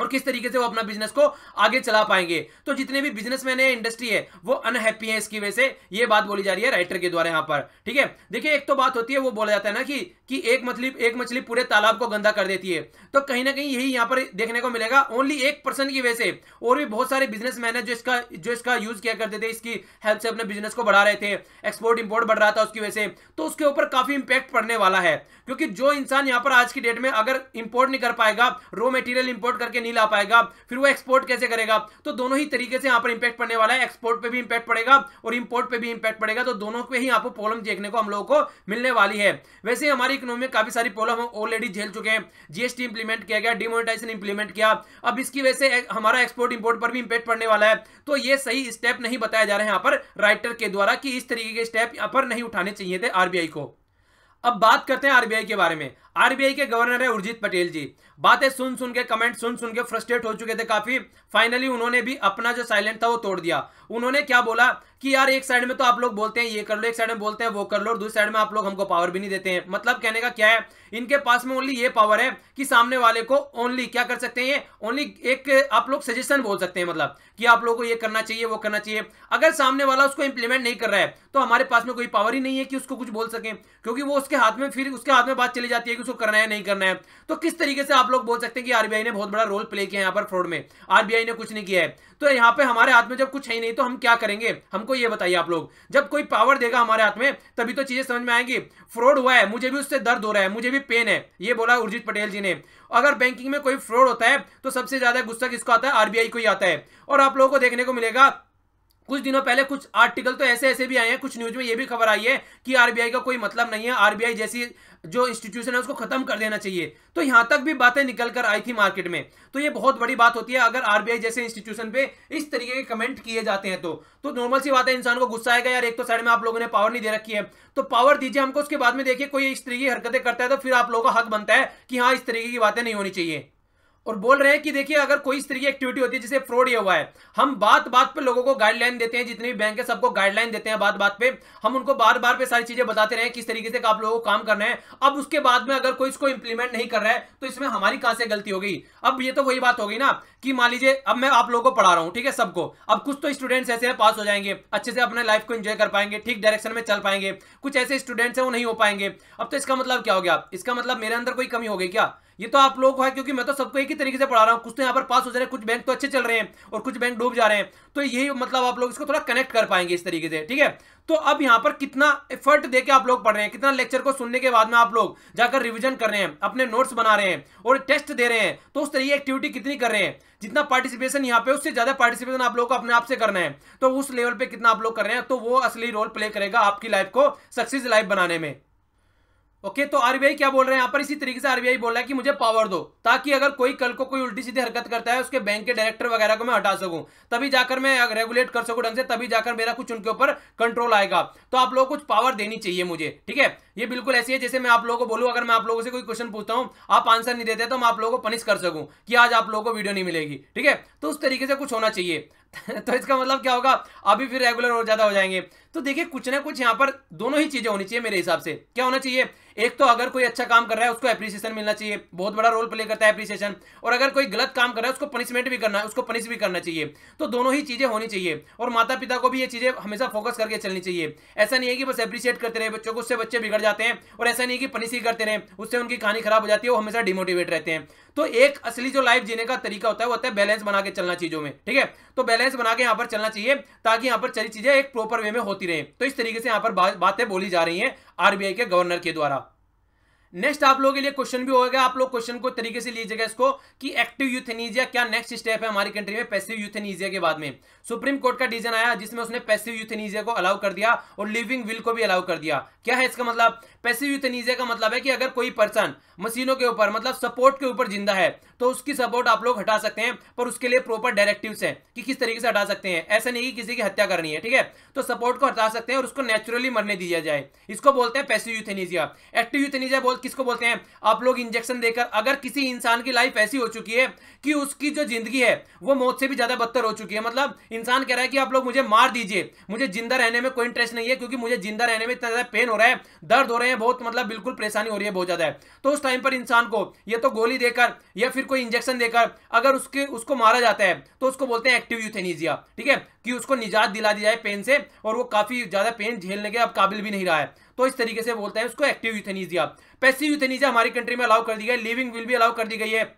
और किस तरीके से वो अपना बिजनेस को आगे चला पाएंगे। तो जितने भी बिजनेसमैन है, इंडस्ट्री है, वो अनहैप्पी है इसकी वजह से, ये बात बोली जा रही है राइटर के द्वारा यहाँ पर। ठीक है, देखिए एक तो बात होती है, वो बोला जाता है ना कि कि एक मछली एक मछली पूरे तालाब को गंदा कर देती है, तो कहीं ना कहीं यही यहाँ पर देखने को मिलेगा ओनली एक पर्सन की वजह से। और भी बहुत सारे बिजनेसमैन है जो इसका जो इसका यूज किया करते थे, इसकी हेल्प से अपने बिजनेस को बढ़ा रहे थे, एक्सपोर्ट इंपोर्ट बढ़ रहा था उसकी वजह से, तो उसके ऊपर काफी इंपैक्ट पड़ने वाला है। क्योंकि जो इंसान यहाँ पर आज की डेट में अगर इंपोर्ट नहीं कर पाएगा, रॉ मेटीरियल इंपोर्ट करके नहीं ला पाएगा, फिर वो एक्सपोर्ट कैसे करेगा। तो दोनों ही तरीके से यहाँ पर इंपैक्ट पड़ने वाला है, एक्सपोर्ट पे भी इंपैक्ट पड़ेगा और इंपोर्ट पे भी इंपैक्ट पड़ेगा। तो दोनों पे ही आपको प्रॉब्लम देखने को हम लोगों को मिलने वाली है। वैसे हमारी इकोनॉमी में काफी सारी प्रॉब्लम ऑलरेडी झेल चुके हैं, जीएसटी इंप्लीमेंट किया गया, डिमोनेटाइजेशन इंप्लीमेंट किया, अब इसकी वजह से हमारा एक्सपोर्ट इंपोर्ट पर भी इंपैक्ट पड़ने वाला है। तो ये सही स्टेप नहीं बताया जा रहा है यहाँ पर राइटर के द्वारा कि इस तरीके के स्टेप यहाँ पर नहीं उठाने चाहिए थे आरबीआई को। अब बात करते हैं आरबीआई के बारे में। आरबीआई के गवर्नर है उर्जित पटेल जी। बातें सुन सुन के, कमेंट सुन सुन के फ्रस्ट्रेट हो चुके थे काफी। फाइनली उन्होंने भी अपना जो साइलेंट था वो तोड़ दिया। उन्होंने क्या बोला कि यार एक साइड में तो आप लोग बोलते हैं ये कर लो, एक साइड में बोलते हैं वो कर लो, और दूसरी साइड में आप लोग हमको पावर भी नहीं देते हैं। मतलब कहने का क्या है, इनके पास में ओनली ये पावर है कि सामने वाले को ओनली क्या कर सकते हैं, ओनली एक आप लोग सजेशन बोल सकते हैं, मतलब कि आप लोग को ये करना चाहिए वो करना चाहिए। अगर सामने वाला उसको इंप्लीमेंट नहीं कर रहा है तो हमारे पास में कोई पावर ही नहीं है कि उसको कुछ बोल सकें, क्योंकि वो उसके हाथ में फिर उसके हाथ में बात चली जाती है उसको करना है नहीं करना है। तो किस तरीके से आप लोग बोल सकते हैं कि आरबीआई ने बहुत बड़ा रोल प्ले किया है यहाँ पर फ्रॉड में, आरबीआई ने कुछ नहीं किया है। तो यहाँ पे हमारे हाथ में जब कुछ है ही नहीं तो हम क्या करेंगे, हमको ये बताइए आप लोग। जब कोई पावर देगा हमारे हाथ में तभी तो चीजें समझ में आएंगी। फ्रॉड हुआ है, मुझे भी उससे दर्द हो रहा है, मुझे भी पेन है, ये बोला उर्जित पटेल जी ने। अगर बैंकिंग में कोई फ्रॉड होता है तो सबसे ज्यादा गुस्सा किसको आता है, आरबीआई को ही आता है। और आप लोगों को देखने को मिलेगा कुछ दिनों पहले कुछ आर्टिकल तो ऐसे ऐसे भी आए हैं, कुछ न्यूज में ये भी खबर आई है कि आरबीआई का कोई मतलब नहीं है, आरबीआई जैसी जो इंस्टीट्यूशन है उसको खत्म कर देना चाहिए। तो यहाँ तक भी बातें निकल कर आई थी मार्केट में। तो ये बहुत बड़ी बात होती है अगर आरबीआई जैसे इंस्टीट्यूशन पे इस तरीके के कमेंट किए जाते हैं तो तो नॉर्मल सी बात है, इंसान को गुस्सा आएगा, यार एक तो साइड में आप लोगों ने पावर नहीं दे रखी है, तो पावर दीजिए हमको, उसके बाद में देखिए कोई इस तरीके की हरकतें करता है तो फिर आप लोगों का हक बनता है कि हाँ इस तरीके की बातें नहीं होनी चाहिए। और बोल रहे हैं कि देखिए अगर कोई इस तरीके की एक्टिविटी होती है जिसे फ्रॉड ये हुआ है, हम बात बात पे लोगों को गाइडलाइन देते हैं, जितने भी बैंक है सबको गाइडलाइन देते हैं, बात बात पे हम उनको बार बार पे सारी चीजें बताते रहे किस तरीके से आप लोगों को काम करना है। अब उसके बाद में अगर कोई इसको इंप्लीमेंट नहीं कर रहा है तो इसमें हमारी कहां से गलती हो गई। अब ये तो वही बात हो गई ना कि मान लीजिए अब मैं आप लोगों को पढ़ा रहा हूँ, ठीक है सबको, अब कुछ तो स्टूडेंट्स ऐसे हैं पास हो जाएंगे, अच्छे से अपने लाइफ को एंजॉय कर पाएंगे, ठीक डायरेक्शन में चल पाएंगे, कुछ ऐसे स्टूडेंट्स हैं वो नहीं हो पाएंगे। अब तो इसका मतलब क्या हो गया, इसका मतलब मेरे अंदर कोई कमी हो गई क्या? ये तो आप लोग है, क्योंकि मैं तो सबको एक ही तरीके से पढ़ा रहा हूँ, कुछ तो यहाँ पर पास हो जा रहे हैं, कुछ बैंक तो अच्छे चल रहे हैं और कुछ बैंक डूब जा रहे हैं। तो यही मतलब आप लोग इसको थोड़ा कनेक्ट कर पाएंगे इस तरीके से, ठीक है। तो अब यहाँ पर कितना एफर्ट देके आप लोग पढ़ रहे हैं, कितना लेक्चर को सुनने के बाद में आप लोग जाकर रिवीजन कर रहे हैं, अपने नोट्स बना रहे हैं और टेस्ट दे रहे हैं, तो उस तरह की एक्टिविटी कितनी कर रहे हैं, जितना पार्टिसिपेशन यहाँ पे उससे ज्यादा पार्टिसिपेशन आप लोग को अपने आप से करना है, तो उस लेवल पे कितना आप लोग कर रहे हैं, तो वो असली रोल प्ले करेगा आपकी लाइफ को सक्सेस लाइफ बनाने में। ओके okay, तो आरबीआई क्या बोल रहे हैं यहाँ पर, इसी तरीके से आरबीआई बोल रहा है कि मुझे पावर दो ताकि अगर कोई कल को कोई उल्टी सीधी हरकत करता है उसके बैंक के डायरेक्टर वगैरह को मैं हटा सकूं, तभी जाकर मैं रेगुलेट कर सकूं ढंग से, तभी जाकर मेरा कुछ उनके ऊपर कंट्रोल आएगा। तो आप लोगों को कुछ पावर देनी चाहिए मुझे, ठीक है। ये बिल्कुल ऐसी है जैसे मैं आप लोगों को बोलूँ अगर मैं आप लोगों से कोई क्वेश्चन पूछता हूँ आप आंसर नहीं देते तो मैं आप लोगों को पनिश कर सकूँ कि आज आप लोगों को वीडियो नहीं मिलेगी, ठीक है। तो उस तरीके से कुछ होना चाहिए। तो इसका मतलब क्या होगा, अभी फिर रेगुलर और ज्यादा हो जाएंगे। तो देखिए कुछ ना कुछ यहाँ पर दोनों ही चीजें होनी चाहिए मेरे हिसाब से। क्या होना चाहिए, एक तो अगर कोई अच्छा काम कर रहा है उसको एप्रिसिएशन मिलना चाहिए, बहुत बड़ा रोल प्ले करता है एप्रिसिएशन, और अगर कोई गलत काम कर रहा है उसको पनिशमेंट भी करना है, उसको पनिश भी करना चाहिए। तो दोनों ही चीजें होनी चाहिए और माता पिता को भी ये चीजें हमेशा फोकस करके चलनी चाहिए। ऐसा नहीं है कि बस एप्रिशिएट करते रहे बच्चों को, उससे बच्चे बिगड़ जाते हैं, और ऐसा नहीं है कि पनिश ही करते रहे, उससे उनकी कहानी खराब हो जाती है, वो हमेशा डिमोटिवेट रहते हैं। तो एक असली जो लाइफ जीने का तरीका होता है वो होता है बैलेंस बना के चलना चीजों में, ठीक है। तो बैलेंस बना के यहाँ पर चलना चाहिए ताकि यहाँ पर सारी चीजें एक प्रॉपर वे में होती रहे। तो इस तरीके से यहाँ पर बातें बोली जा रही हैं आरबीआई के गवर्नर के द्वारा। नेक्स्ट आप लोगों के लिए क्वेश्चन भी होगा, आप लोग क्वेश्चन को तरीके से लीजिएगा इसको कि एक्टिव यूथेनीजिया क्या नेक्स्ट स्टेप है हमारी कंट्री में पैसिव यूथेनीजिया के बाद में। सुप्रीम कोर्ट का डिसीजन आया जिसमें उसने पैसिव यूथेनीजिया को अलाउ कर दिया और लिविंग विल को भी अलाउ कर दिया। क्या है इसका मतलब, पैसिव यूथेनीजिया का मतलब है कि अगर कोई पर्सन मशीनों के ऊपर मतलब सपोर्ट के ऊपर जिंदा है तो उसकी सपोर्ट आप लोग हटा सकते हैं, पर उसके लिए प्रॉपर डायरेक्टिव्स हैं कि किस तरीके से हटा सकते हैं। ऐसा नहीं कि किसी की हत्या करनी है, ठीक है, तो सपोर्ट को हटा सकते हैं और उसको नेचुरली मरने दिया जाए, इसको बोलते हैं पैसिव यूथेनीजिया। एक्टिव यूथेनीजिया बोलते किसको बोलते हैं आप लोग, इंजेक्शन देकर। अगर किसी इंसान की लाइफ ऐसी हो चुकी है कि उसकी जो जिंदगी है वो मौत से भी ज्यादा बदतर हो चुकी है, मतलब इंसान कह रहा है कि आप लोग मुझे मार दीजिए, मुझे जिंदा रहने में कोई इंटरेस्ट नहीं है, क्योंकि मुझे जिंदा रहने में इतना ज्यादा पेन हो रहा है, दर्द हो रहे हैं बहुत, मतलब बिल्कुल परेशानी हो रही है बहुत ज्यादा है, तो उस टाइम पर इंसान को या तो गोली देकर या फिर कोई इंजेक्शन देकर अगर उसके उसको मारा जाता है तो उसको बोलते हैं एक्टिव यूथेनेसिया, ठीक है, कि उसको निजात दिला दी जाए पेन से और वो काफी ज्यादा पेन झेलने के अब काबिल भी नहीं रहा है, तो इस तरीके से बोलते हैं उसको एक्टिव यूथेनेसिया। पैसिव यूथेनेसिया हमारी कंट्री में अलाउ कर दी गई, लिविंग विल भी अलाउ कर दी गई है।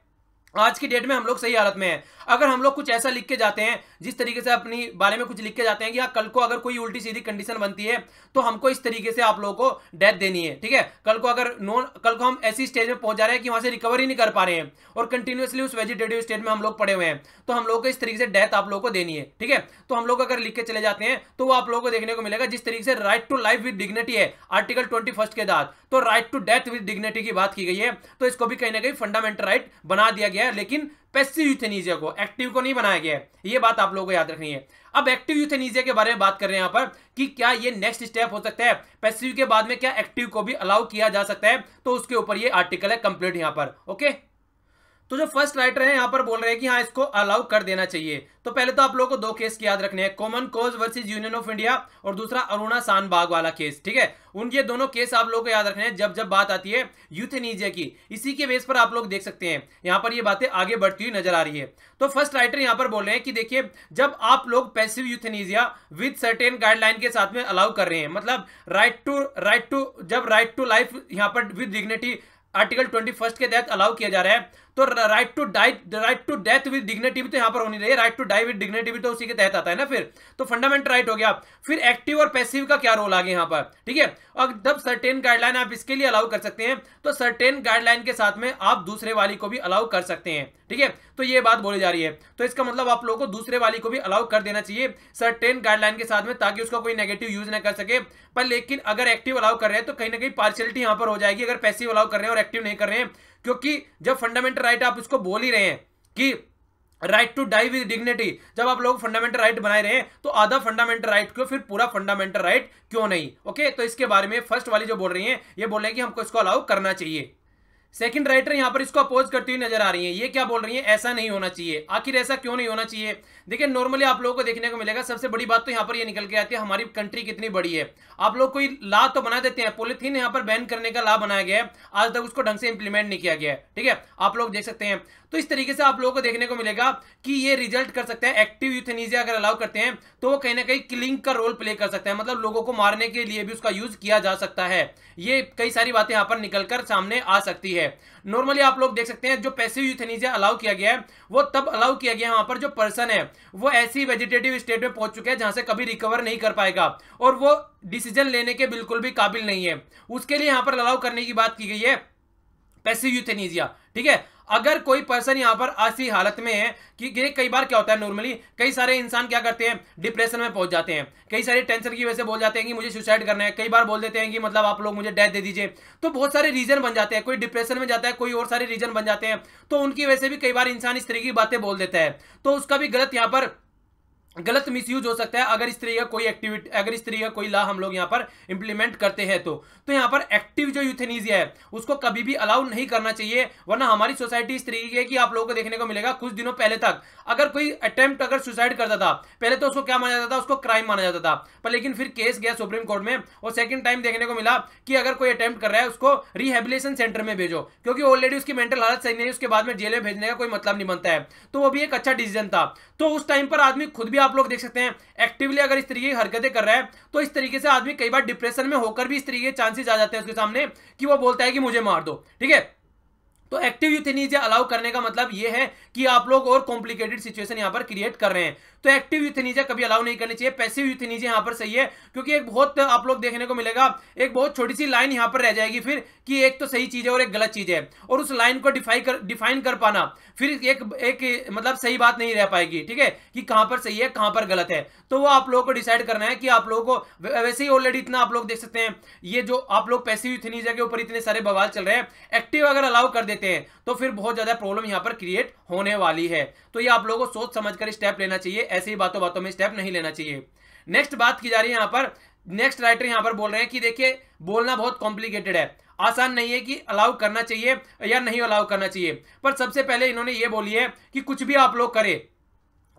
आज की डेट में हम लोग सही हालत में हैं। अगर हम लोग कुछ ऐसा लिख के जाते हैं, जिस तरीके से अपनी बारे में कुछ लिख के जाते हैं कि हाँ कल को अगर कोई उल्टी सीधी कंडीशन बनती है तो हमको इस तरीके से आप लोगों को डेथ देनी है, ठीक है। कल को अगर नॉन कल को हम ऐसी स्टेज में पहुंच जा रहे हैं कि वहां से रिकवर ही नहीं कर पा रहे हैं और कंटिन्यूसली उस वेजिटेटिव स्टेट में हम लोग पड़े हुए हैं, तो हम लोग को इस तरीके से डेथ आप लोग को देनी है, ठीक है। तो हम लोग अगर लिख के चले जाते हैं तो वो आप लोग को देखने को मिलेगा, जिस तरीके से right to life with dignity है आर्टिकल ट्वेंटी फर्स्ट के तहत, तो right to death with dignity की बात की गई है, तो इसको भी कहीं ना कहीं फंडामेंटल राइट बना दिया गया है, लेकिन पैसिव यूथेनेसिया को एक्टिव को नहीं बनाया गया है, ये बात आप लोगों को याद रखनी है। अब एक्टिव यूथेनेसिया के बारे में बात कर रहे हैं यहाँ पर कि क्या ये नेक्स्ट स्टेप हो सकता है, पैसिव के बाद में क्या एक्टिव को भी अलाउ किया जा सकता है, तो उसके ऊपर ये आर्टिकल है कंप्लीट यहाँ पर, ओके। तो जो फर्स्ट राइटर है यहाँ पर बोल रहे हैं कि हाँ इसको अलाउ कर देना चाहिए। तो पहले तो आप लोगों को दो केस की याद रखने हैं, common cause versus Union of India और दूसरा अरुणा शानबाग वाला केस, ठीक है। उन ये दोनों केस आप लोगों को याद रखने हैं जब जब बात आती है यूथेनेसिया की, इसी के बेस पर आप लोग देख सकते हैं यहाँ पर ये बातें आगे बढ़ती हुई नजर आ रही है। तो फर्स्ट राइटर यहाँ पर बोल रहे हैं कि देखिए जब आप लोग passive euthanasia with certain guideline के साथ में अलाउ कर रहे हैं, मतलब राइट टू राइट टू जब राइट टू लाइफ यहाँ पर with dignity article twenty first के तहत अलाउ किया जा रहा है, तो right to die right to death with dignity भी तो यहाँ पर होनी रही है, right to die with dignity भी तो उसी के तहत आता है ना, फिर तो फंडामेंटल राइट हो गया। फिर एक्टिव और पैसिव का क्या रोल आ गया यहाँ पर, ठीक है। और जब सर्टेन गाइडलाइन आप इसके लिए अलाउ कर सकते हैं तो सर्टेन गाइडलाइन के साथ में आप दूसरे वाली को भी अलाउ कर सकते हैं, ठीक है, तो ये बात बोली जा रही है। तो इसका मतलब आप लोगों को दूसरे वाली को भी अलाउ कर देना चाहिए सर्टेन गाइडलाइन के साथ में, ताकि उसका कोई नेगेटिव यूज ना कर सके। पर लेकिन अगर एक्टिव अलाउ कर रहे हैं तो कहीं ना कहीं पार्शियलिटी यहाँ पर हो जाएगी अगर पैसिव अलाउ कर रहे हैं और एक्टिव नहीं कर रहे हैं, क्योंकि जब फंडामेंटल राइट आप इसको बोल ही रहे हैं कि right to die with dignity, जब आप लोग फंडामेंटल राइट बनाए रहे हैं तो आधा फंडामेंटल राइट क्यों, फिर पूरा फंडामेंटल राइट क्यों नहीं, ओके। तो इसके बारे में फर्स्ट वाली जो बोल रही है ये बोल रही है कि हमको इसको अलाउ करना चाहिए। सेकंड राइटर यहां पर इसको अपोज करती हुई नजर आ रही है, ये क्या बोल रही है, ऐसा नहीं होना चाहिए। आखिर ऐसा क्यों नहीं होना चाहिए? देखिए नॉर्मली आप लोगों को देखने को मिलेगा, सबसे बड़ी बात तो यहां पर ये निकल के आती है हमारी कंट्री कितनी बड़ी है। आप लोग कोई लॉ तो बना देते हैं, पॉलिथीन यहां पर बैन करने का लॉ बनाया गया है, आज तक उसको ढंग से इंप्लीमेंट नहीं किया गया है, ठीक है, आप लोग देख सकते हैं। तो इस तरीके से आप लोगों को देखने को मिलेगा कि ये रिजल्ट कर सकते हैं, एक्टिव यूथेनेसिया अगर अलाउ करते हैं तो वो कहीं ना कहीं किलिंग का रोल प्ले कर सकता है, मतलब लोगों को मारने के लिए भी उसका यूज किया जा सकता है। ये कई सारी बातें यहाँ पर निकलकर सामने आ सकती है। नॉर्मली आप लोग देख सकते हैं जो पैसिव यूथेनेसिया अलाउ किया गया है वो तब अलाउ किया गया है वहां पर जो पर्सन है वो ऐसी वेजिटेटिव स्टेट में पहुंच चुके हैं जहां से कभी रिकवर नहीं कर पाएगा और वो डिसीजन लेने के बिल्कुल भी काबिल नहीं है, उसके लिए यहां पर अलाउ करने की बात की गई है पैसिव यूथेनेसिया, ठीक है। अगर कोई पर्सन यहाँ पर ऐसी हालत में है कि कई बार क्या होता है, नॉर्मली कई सारे इंसान क्या करते हैं, डिप्रेशन में पहुंच जाते हैं, कई सारे टेंशन की वजह से बोल जाते हैं कि मुझे सुसाइड करना है, कई बार बोल देते हैं कि मतलब आप लोग मुझे डेथ दे दीजिए, तो बहुत सारे रीजन बन जाते हैं, कोई डिप्रेशन में जाता है, कोई और सारे रीजन बन जाते हैं, तो उनकी वजह से भी कई बार इंसान इस तरह की बातें बोल देता है, तो उसका भी गलत यहाँ पर गलत मिसयूज हो सकता है अगर इस तरीके का कोई एक्टिविटी अगर इस तरीके का कोई लॉ हम लोग यहाँ पर इंप्लीमेंट करते हैं। तो तो यहाँ पर एक्टिव जो यूथेनेसिया है उसको कभी भी अलाउ नहीं करना चाहिए, वरना हमारी सोसाइटी इस तरीके की है कि आप लोगों को देखने को मिलेगा कुछ दिनों पहले तक अगर कोई अटेम्प्ट अगर सुसाइड करता था, पहले तो उसको क्या माना जाता था, उसको क्राइम माना जाता था, पर लेकिन फिर केस गया सुप्रीम कोर्ट में और सेकेंड टाइम देखने को मिला कि अगर कोई अटेम्प्ट कर रहा है उसको रिहेबिलेशन सेंटर में भेजो, क्योंकि ऑलरेडी उसकी मेंटल हालत सही नहीं है, उसके बाद में जेल में भेजने का कोई मतलब नहीं बनता है, तो वो भी एक अच्छा डिसीजन था। तो उस टाइम पर आदमी खुद भी आप लोग देख सकते हैं एक्टिवली अगर इस तरीके की हरकतें कर रहा है तो इस तरीके से आदमी कई बार डिप्रेशन में होकर भी इस तरीके के चांसेस आ जाते हैं उसके सामने कि वो बोलता है कि मुझे मार दो, ठीक है। तो एक्टिव यूथेनेसिया अलाउ करने का मतलब यह है कि आप लोग और कॉम्प्लिकेटेड सिचुएशन यहां पर क्रिएट कर रहे हैं, तो एक्टिव यूथेनेसिया कभी अलाउ नहीं करनी चाहिए। पैसिव यूथेनेसिया यहां पर सही है, क्योंकि एक बहुत आप लोग देखने को मिलेगा एक बहुत छोटी सी लाइन यहां पर रह जाएगी फिर कि एक तो सही चीज है और एक गलत चीज है, और उस लाइन को डिफाइन कर डिफाइन कर पाना फिर एक, एक मतलब सही बात नहीं रह पाएगी, ठीक है, कि कहां पर सही है कहां पर गलत है, तो वो आप लोगों को डिसाइड करना है कि आप लोगों को। वैसे ही ऑलरेडी इतना आप लोग देख सकते हैं ये जो आप लोग पैसिव यूथेनेसिया के ऊपर इतने सारे बवाल चल रहे हैं, एक्टिव अगर अलाउ कर देते हैं तो फिर बहुत ज्यादा प्रॉब्लम यहां पर क्रिएट होने वाली है। तो ये आप लोगों को सोच समझकर स्टेप लेना चाहिए, ऐसे ही बातों बातों में स्टेप नहीं लेना चाहिए। नेक्स्ट बात की जा रही है यहां पर, नेक्स्ट राइटर यहां पर बोल रहे हैं कि देखिए बोलना बहुत कॉम्प्लिकेटेड है, आसान नहीं है कि अलाउ करना चाहिए या नहीं अलाउ करना चाहिए। पर सबसे पहले इन्होंने ये बोली है कि कुछ भी आप लोग करें,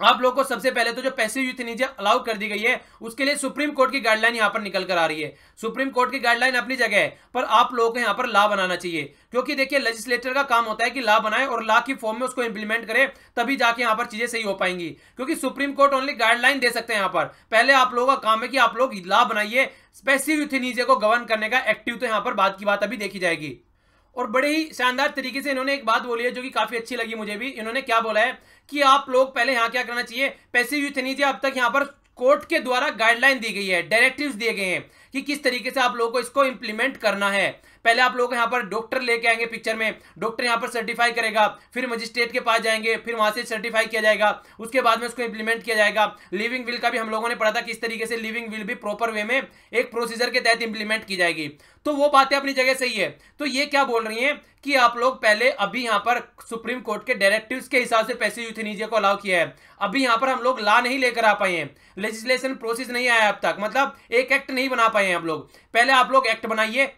आप लोगों को सबसे पहले तो जो पैसिव यूथेनेसिया अलाउ कर दी गई है उसके लिए सुप्रीम कोर्ट की गाइडलाइन यहाँ पर निकल कर आ रही है। सुप्रीम कोर्ट की गाइडलाइन अपनी जगह है, पर आप लोगों को यहाँ पर लॉ बनाना चाहिए, क्योंकि देखिए लेजिस्लेटर का काम होता है कि लॉ बनाए और लॉ की फॉर्म में उसको इंप्लीमेंट करे, तभी जाके यहाँ पर चीजें सही हो पाएंगी। क्योंकि सुप्रीम कोर्ट ओनली गाइडलाइन दे सकते हैं, यहाँ पर पहले आप लोगों का काम है कि आप लोग लॉ बनाइए। पैसिव यूथेनेसिया को गवर्न करने का एक्टिव तो यहाँ पर बाद की बात अभी देखी जाएगी। और बड़े ही शानदार तरीके से इन्होंने एक बात बोली है जो कि काफी अच्छी लगी मुझे भी। इन्होंने क्या बोला है कि आप लोग पहले यहाँ क्या करना चाहिए, पैसिव यूथेनेसिया अब तक यहाँ पर कोर्ट के द्वारा गाइडलाइन दी गई है, डायरेक्टिव्स दिए गए हैं कि किस तरीके से आप लोगों को इसको इंप्लीमेंट करना है। पहले आप लोग यहाँ पर डॉक्टर लेके आएंगे पिक्चर में, डॉक्टर यहाँ पर सर्टिफाई करेगा, फिर मजिस्ट्रेट के पास जाएंगे, फिर वहां से सर्टिफाई किया जाएगा, उसके बाद में उसको इंप्लीमेंट किया जाएगा। लिविंग विल का भी हम लोगों ने पढ़ा था किस तरीके से लिविंग विल भी प्रॉपर वे में एक प्रोसीजर के तहत इंप्लीमेंट की जाएगी। तो वो बातें अपनी जगह सही है। तो ये क्या बोल रही है कि आप लोग पहले अभी यहाँ पर सुप्रीम कोर्ट के डायरेक्टिव्स के हिसाब से पैसिव यूथेनेसिया को अलाउ किया है, अभी यहाँ पर हम लोग लॉ नहीं लेकर आ पाए हैं, लेजिस्लेशन प्रोसेस नहीं आया अब तक, मतलब एक एक्ट नहीं बना पाए हैं हम लोग। पहले आप लोग एक्ट बनाइए,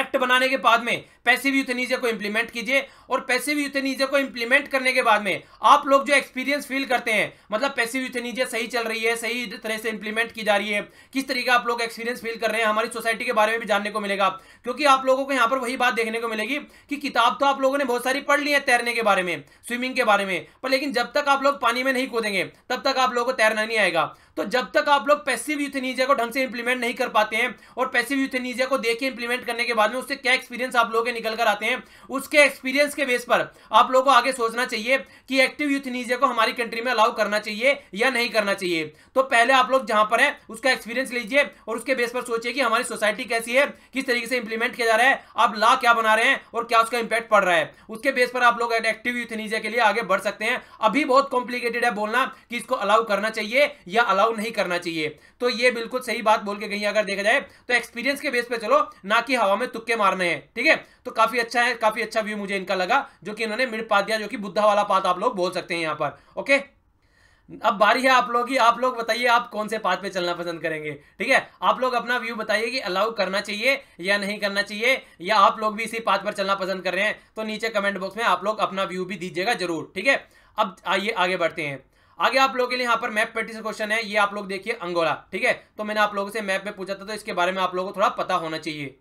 एक्ट बनाने के बाद में पैसिव यूथेनेसिया को इंप्लीमेंट कीजिए, और पैसिव यूथेनेसिया को इंप्लीमेंट करने के बाद में आप लोग जो एक्सपीरियंस फील करते हैं, मतलब पैसिव यूथेनेसिया सही चल रही है, सही तरह से इंप्लीमेंट की जा रही है, किस तरीके आप लोग एक्सपीरियंस फील कर रहे हैं, हमारी सोसाइटी के बारे में भी जानने को मिलेगा। क्योंकि आप लोगों को यहाँ पर वही बात देखने को मिलेगी कि किताब तो आप लोगों ने बहुत सारी पढ़ ली है तैरने के बारे में, स्विमिंग के बारे में, पर लेकिन जब तक आप लोग पानी में नहीं कूदेंगे तब तक आप लोगों को तैरना नहीं आएगा। तो जब तक आप लोग पैसिव यूथेनेसिया को ढंग से इंप्लीमेंट नहीं कर पाते हैं, और पैसिव यूथेनेसिया को देख के इंप्लीमेंट करने के बाद में उससे क्या एक्सपीरियंस आप लोगों के निकल कर आते हैं, उसके एक्सपीरियंस के बेस पर आप लोगों को आगे सोचना चाहिए कि एक्टिव यूथेनेसिया को हमारी कंट्री में अलाउ करना चाहिए या नहीं करना चाहिए। तो पहले आप लोग जहां पर है उसका एक्सपीरियंस लीजिए और उसके बेस पर सोचिए कि हमारी सोसाइटी कैसी है, किस तरीके से इंप्लीमेंट किया जा रहा है, आप लॉ क्या बना रहे हैं और क्या उसका इंपैक्ट पड़ रहा है, उसके बेस पर आप लोग एक्टिव यूथेनेसिया के लिए आगे बढ़ सकते हैं। अभी बहुत कॉम्प्लिकेटेड है बोलना कि इसको अलाउ करना चाहिए या अलाउ नहीं करना चाहिए। तो ये बिल्कुल सही बात बोल के गई। अगर देखा जाए तो एक्सपीरियंस के बेस पर चलो, ना कि हवा में तुक्के मारने हैं। ठीक है, तो काफी अच्छा है, काफी अच्छा व्यू मुझे इनका लगा जो कि इन्होंने मिड पात दिया, जो कि बुद्धा वाला पात आप लोग बोल सकते हैं यहाँ पर। ओके, अब बारी है आप लोग की, आप लोग बताइए आप कौन से पाथ पे चलना पसंद करेंगे। ठीक है, आप लोग अपना व्यू बताइए कि अलाउ करना चाहिए या नहीं करना चाहिए, या आप लोग भी इसी पाथ पर चलना पसंद कर रहे हैं। तो नीचे कमेंट बॉक्स में आप लोग अपना व्यू भी दीजिएगा जरूर। ठीक है, अब आइए आगे बढ़ते हैं। आगे आप लोगों के लिए यहाँ पर मैप प्रैक्टिस क्वेश्चन है, ये आप लोग देखिए अंगोला। ठीक है, तो मैंने आप लोगों से मैप में पूछा था, तो इसके बारे में आप लोगों को थोड़ा पता होना चाहिए।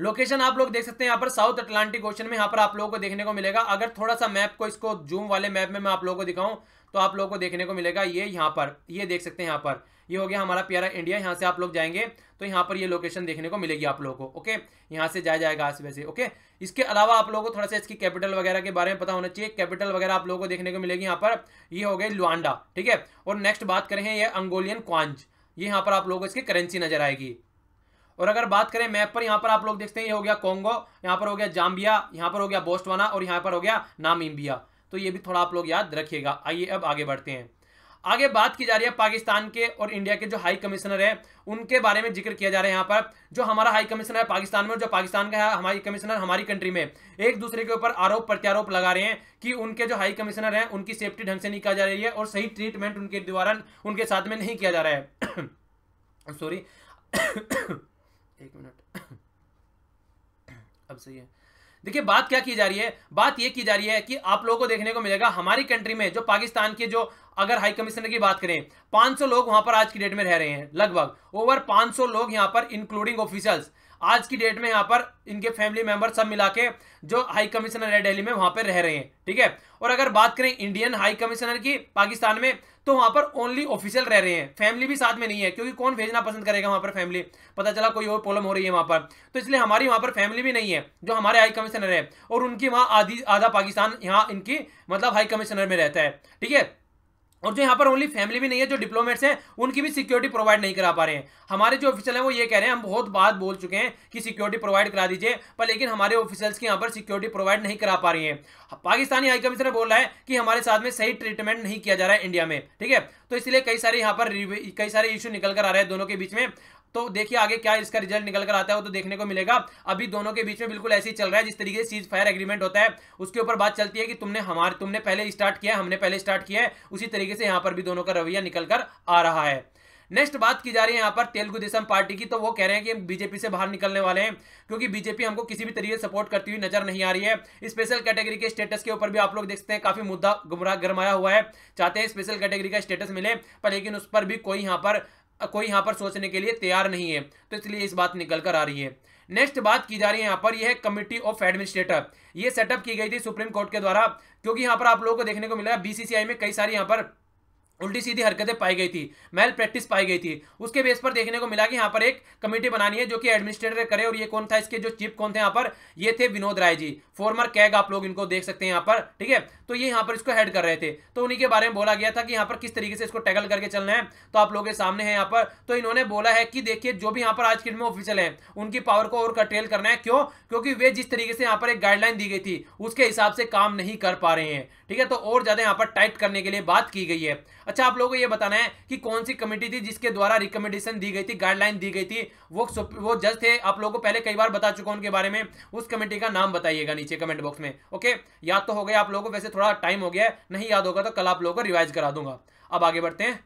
लोकेशन आप लोग देख सकते हैं यहाँ पर साउथ अटलांटिक ओशन में, यहाँ पर आप लोगों को देखने को मिलेगा। अगर थोड़ा सा मैप को इसको जूम वाले मैप में मैं आप लोगों को दिखाऊं तो आप लोगों को देखने को मिलेगा ये, यहाँ पर ये देख सकते हैं। यहाँ पर ये हो गया हमारा प्यारा इंडिया। यहाँ से आप लोग जाएंगे तो यहाँ पर ये लोकेशन देखने को मिलेगी आप लोगों को। ओके, यहाँ से जाया जाएगा आज वैसे। ओके, इसके अलावा आप लोगों को थोड़ा सा इसकी कैपिटल वगैरह के बारे में पता होना चाहिए। कैपिटल वगैरह आप लोगों को देखने को मिलेगी यहाँ पर। ये हो गई लुआंडा। ठीक है, और नेक्स्ट बात करें ये अंगोलियन क्वांज, ये यहाँ पर आप लोगों को इसकी करेंसी नजर आएगी। और अगर बात करें मैप पर, यहाँ पर आप लोग देखते हैं ये हो गया कोंगो, यहाँ पर हो गया जाम्बिया, यहाँ पर हो गया बोस्टवाना और यहाँ पर हो गया नामीबिया। तो ये भी थोड़ा आप लोग याद रखिएगा। आइए अब आगे बढ़ते हैं। आगे बात की जा रही है पाकिस्तान के और इंडिया के जो हाई कमिश्नर है उनके बारे में जिक्र किया जा रहा है। यहाँ पर जो हमारा हाई कमिश्नर है पाकिस्तान में और जो पाकिस्तान का हाई कमिश्नर हमारी कंट्री में एक दूसरे के ऊपर आरोप प्रत्यारोप लगा रहे हैं कि उनके जो हाई कमिश्नर हैं उनकी सेफ्टी ढंग से नहीं की जा रही है और सही ट्रीटमेंट उनके द्वारा उनके साथ में नहीं किया जा रहा है। सॉरी, एक मिनट, अब सही है। देखिए बात क्या की जा रही है, बात ये की जा रही है कि आप लोगों को देखने को मिलेगा हमारी कंट्री में जो पाकिस्तान के जो अगर हाई कमिश्नर की बात करें पाँच सौ लोग वहां पर आज की डेट में रह रहे हैं, लगभग ओवर पाँच सौ लोग यहां पर इंक्लूडिंग ऑफिसर्स आज की डेट में यहाँ पर इनके फैमिली मेंबर सब मिला के जो हाई कमिश्नर है दिल्ली में वहां पर रह रहे हैं। ठीक है, और अगर बात करें इंडियन हाई कमिश्नर की पाकिस्तान में तो वहां पर ओनली ऑफिशियल रह रहे हैं, फैमिली भी साथ में नहीं है, क्योंकि कौन भेजना पसंद करेगा वहां पर फैमिली। पता चला कोई और प्रॉब्लम हो रही है वहां पर, तो इसलिए हमारी वहां पर फैमिली भी नहीं है जो हमारे हाई कमिश्नर है, और उनकी वहां आधी आधा पाकिस्तान यहाँ इनकी मतलब हाई कमिश्नर में रहता है। ठीक है, और जो यहाँ पर ओनली फैमिली भी नहीं है, जो डिप्लोमेट्स हैं उनकी भी सिक्योरिटी प्रोवाइड नहीं करा पा रहे हैं। हमारे जो ऑफिशियल हैं वो ये कह रहे हैं हम बहुत बात बोल चुके हैं कि सिक्योरिटी प्रोवाइड करा दीजिए, पर लेकिन हमारे ऑफिशियल्स की यहाँ पर सिक्योरिटी प्रोवाइड नहीं करा पा रही हैं। पाकिस्तानी हाई कमिश्नर बोल रहा है कि हमारे साथ में सही ट्रीटमेंट नहीं किया जा रहा है इंडिया में। ठीक है, तो इसलिए कई सारे यहाँ पर कई सारे इशू निकल कर आ रहे हैं दोनों के बीच में। तो देखिए आगे क्या इसका रिजल्ट निकल कर आता है वो तो देखने को मिलेगा। अभी दोनों के बीच में बिल्कुल ऐसे ही चल रहा है जिस तरीके से सीज फायर एग्रीमेंट होता है उसके ऊपर बात चलती है कि तुमने हमारे तुमने पहले स्टार्ट किया है, हमने पहले स्टार्ट किया है, उसी तरीके से यहाँ पर भी दोनों का रवैया निकल कर आ रहा है। नेक्स्ट बात की जा रही है यहाँ पर तेलुगु देशम पार्टी की, तो वो कह रहे हैं कि हम बीजेपी से बाहर निकलने वाले हैं क्योंकि बीजेपी हमको किसी भी तरीके से सपोर्ट करती हुई नजर नहीं आ रही है। स्पेशल कैटेगरी के स्टेटस के ऊपर भी आप लोग देखते हैं काफी मुद्दा गुमराह गरमाया हुआ है, चाहते हैं स्पेशल कैटेगरी का स्टेटस मिले पर लेकिन उस पर भी कोई यहाँ पर कोई यहाँ पर सोचने के लिए तैयार नहीं है, तो इसलिए इस बात निकल कर आ रही है। नेक्स्ट बात की जा रही है यहाँ पर, यह है कमिटी ऑफ एडमिनिस्ट्रेटर, ये सेटअप की गई थी सुप्रीम कोर्ट के द्वारा क्योंकि यहाँ पर आप लोगों को देखने को मिला बीसीसीआई में कई सारी यहाँ पर उल्टी सीधी हरकतें पाई गई थी, मैल प्रैक्टिस पाई गई थी, उसके बेस पर देखने को मिला कि यहाँ पर एक कमेटी बनानी है जो कि एडमिनिस्ट्रेटर करे। और ये कौन था, इसके जो चीफ कौन थे यहाँ पर, ये थे विनोद राय जी, फॉर्मर कैग आप लोग इनको देख सकते हैं यहाँ पर, ठीक है। तो ये यहाँ पर इसको हेड कर रहे थे, तो उन्हीं के बारे में बोला गया था कि यहाँ पर किस तरीके से इसको टैकल करके चलना है, तो आप लोगों के सामने है यहाँ पर। तो इन्होंने बोला है कि देखिए जो भी यहाँ पर आज के डेट में ऑफिशियल है उनकी पावर को और कंट्रोल करना है, क्यों, क्योंकि वे जिस तरीके से यहाँ पर एक गाइडलाइन दी गई थी उसके हिसाब से काम नहीं कर पा रहे हैं, ठीक है। तो और ज्यादा यहाँ पर टाइट करने के लिए बात की गई है। अच्छा, आप लोगों को यह बताना है कि कौन सी कमेटी थी जिसके द्वारा रिकमेंडेशन दी गई थी, गाइडलाइन दी गई थी, वो वो जज थे, आप लोगों को पहले कई बार बता चुका हूं उनके बारे में। उस कमेटी का नाम बताइएगा नीचे कमेंट बॉक्स में, ओके। याद तो हो गया आप लोगों को, वैसे थोड़ा टाइम हो गया है, नहीं याद होगा तो कल आप लोगों को रिवाइज करा दूंगा। अब आगे बढ़ते हैं,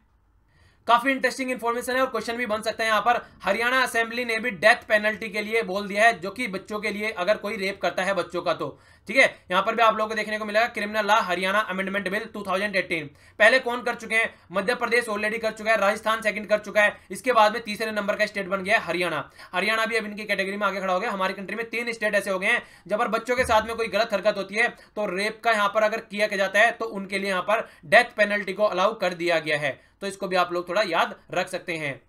काफी इंटरेस्टिंग इन्फॉर्मेशन है और क्वेश्चन भी बन सकते हैं यहाँ पर। हरियाणा असेंबली ने भी डेथ पेनल्टी के लिए बोल दिया है, जो कि बच्चों के लिए, अगर कोई रेप करता है बच्चों का, तो ठीक है। यहाँ पर भी आप लोगों को देखने को मिलेगा criminal law Haryana amendment bill दो हज़ार अठारह। पहले कौन कर चुके हैं, मध्य प्रदेश ऑलरेडी कर चुका है, राजस्थान सेकंड कर चुका है, इसके बाद में तीसरे नंबर का स्टेट बन गया हरियाणा। हरियाणा भी अब इनकी कैटेगरी में आगे खड़ा हो गया। हमारी कंट्री में तीन स्टेट ऐसे हो गए हैं जब पर बच्चों के साथ में कोई गलत हरकत होती है तो रेप का यहाँ पर अगर किया जाता है तो उनके लिए यहाँ पर डेथ पेनल्टी को अलाउ कर दिया गया है, तो इसको भी आप लोग थोड़ा याद रख सकते हैं।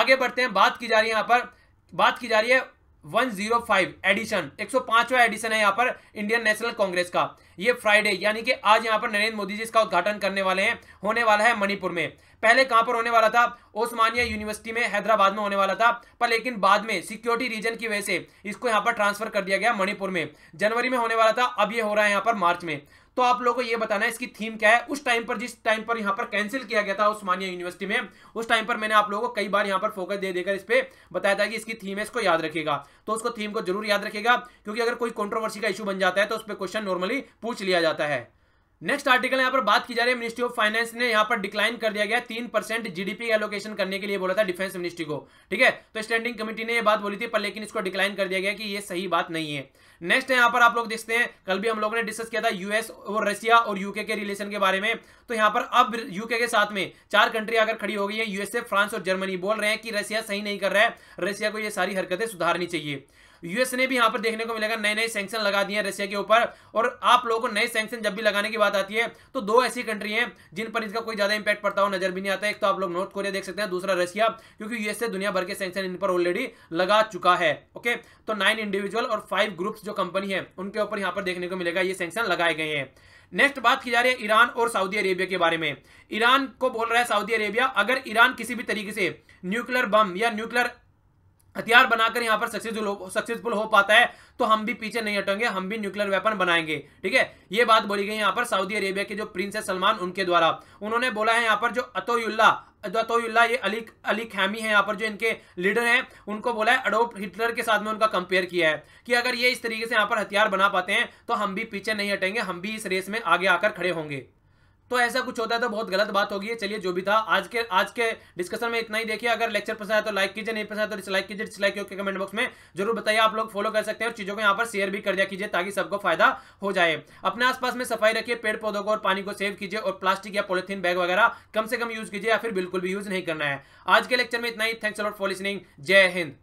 आगे बढ़ते हैं, बात की जा रही है यहाँ पर, बात की जा रही है एक सौ पाँच एडिशन, एक सौ पाँचवां एडिशन है यहाँ पर इंडियन नेशनल कांग्रेस का। ये फ्राइडे यानी कि आज यहाँ पर नरेंद्र मोदी जी इसका उद्घाटन करने वाले हैं, होने वाला है मणिपुर में। पहले कहां पर होने वाला था, ओस्मानिया यूनिवर्सिटी में हैदराबाद में होने वाला था, पर लेकिन बाद में सिक्योरिटी रीजन की वजह से इसको यहाँ पर ट्रांसफर कर दिया गया मणिपुर में। जनवरी में होने वाला था, अब ये हो रहा है यहाँ पर मार्च में। तो आप लोगों को ये बताना है इसकी थीम क्या है। उस टाइम पर, जिस टाइम पर यहाँ पर कैंसिल किया गया था उस्मानिया यूनिवर्सिटी में, उस टाइम पर मैंने आप लोगों को कई बार यहाँ पर फोकस दे देकर इस पर बताया था कि इसकी थीम है, इसको याद रखेगा। तो उसको थीम को जरूर याद रखेगा क्योंकि अगर कोई कंट्रोवर्सी का इशू बन जाता है तो उस पर क्वेश्चन नॉर्मली पूछ लिया जाता है। नेक्स्ट आर्टिकल यहाँ पर बात की जा रही है, मिनिस्ट्री ऑफ फाइनेंस ने यहाँ पर डिक्लाइन कर दिया गया तीन परसेंट जीडीपी एलोकेशन करने के लिए बोला था डिफेंस मिनिस्ट्री को, ठीक है। तो स्टैंडिंग कमिटी ने ये बात बोली थी पर लेकिन इसको डिक्लाइन कर दिया गया कि ये सही बात नहीं है। नेक्स्ट है यहाँ पर आप लोग देखते हैं, कल भी हम लोगों ने डिस्कस किया था यूएस और रशिया और यूके के रिलेशन के बारे में। तो यहाँ पर अब यूके के साथ में चार कंट्री आकर खड़ी हो गई है, यूएसए, फ्रांस और जर्मनी। बोल रहे हैं कि रशिया सही नहीं कर रहा है, रशिया को ये सारी हरकतें सुधारनी चाहिए। यूएस ने भी यहाँ पर देखने को मिलेगा नए नए सैंक्शन लगा दिए हैं रशिया के ऊपर। और आप लोगों को नए सैंक्शन जब भी लगाने की बात आती है तो दो ऐसी कंट्री हैं जिन पर इसका कोई ज्यादा इंपैक्ट पड़ता हुआ नजर भी नहीं आता है। एक तो आप लोग नॉर्थ कोरिया देख सकते हैं, दूसरा रशिया, क्योंकि यूएस से दुनिया भर के सैंक्शन इन पर ऑलरेडी लगा चुका है, ओके। तो नाइन इंडिविजुअल और फाइव ग्रुप्स जो कंपनी है उनके ऊपर यहाँ पर देखने को मिलेगा ये सैंक्शन लगाए गए हैं। नेक्स्ट बात की जा रही है ईरान और सऊदी अरेबिया के बारे में। ईरान को बोल रहा है सऊदी अरेबिया, अगर ईरान किसी भी तरीके से न्यूक्लियर बम या न्यूक्लियर हथियार बनाकर यहाँ पर सक्सेसफुल सक्सेसफुल हो पाता है तो हम भी पीछे नहीं हटेंगे, हम भी न्यूक्लियर वेपन बनाएंगे, ठीक है। ये बात बोली गई यहाँ पर सऊदी अरेबिया के जो प्रिंस है सलमान, उनके द्वारा। उन्होंने बोला है यहाँ पर जो अतोयुल्ला अतोयुल्ला ये अली अली खैमी है यहाँ पर जो इनके लीडर हैं, उनको बोला है, अडोल्फ हिटलर के साथ में उनका कंपेयर किया है कि अगर ये इस तरीके से यहाँ पर हथियार बना पाते हैं तो हम भी पीछे नहीं हटेंगे, हम भी इस रेस में आगे आकर खड़े होंगे। तो ऐसा कुछ होता है तो बहुत गलत बात होगी। चलिए जो भी था आज के आज के डिस्कशन में इतना ही। देखिए अगर लेक्चर पसंद आया तो लाइक कीजिए, नहीं पसंद आया तो डिसलाइक कीजिए। डिसलाइक के कमेंट बॉक्स में जरूर बताइए। आप लोग फॉलो कर सकते हैं और चीजों को यहाँ पर शेयर भी कर दिया कीजिए ताकि सबको फायदा हो जाए। अपने आसपास में सफाई रखिए, पेड़ पौधों को और पानी को सेव कीजिए और प्लास्टिक या पॉलिथीन बैग वगैरह कम से कम यूज कीजिए या फिर बिल्कुल भी यूज नहीं करना है। आज के लेक्चर में इतना ही। Thanks a lot for listening. जय हिंद।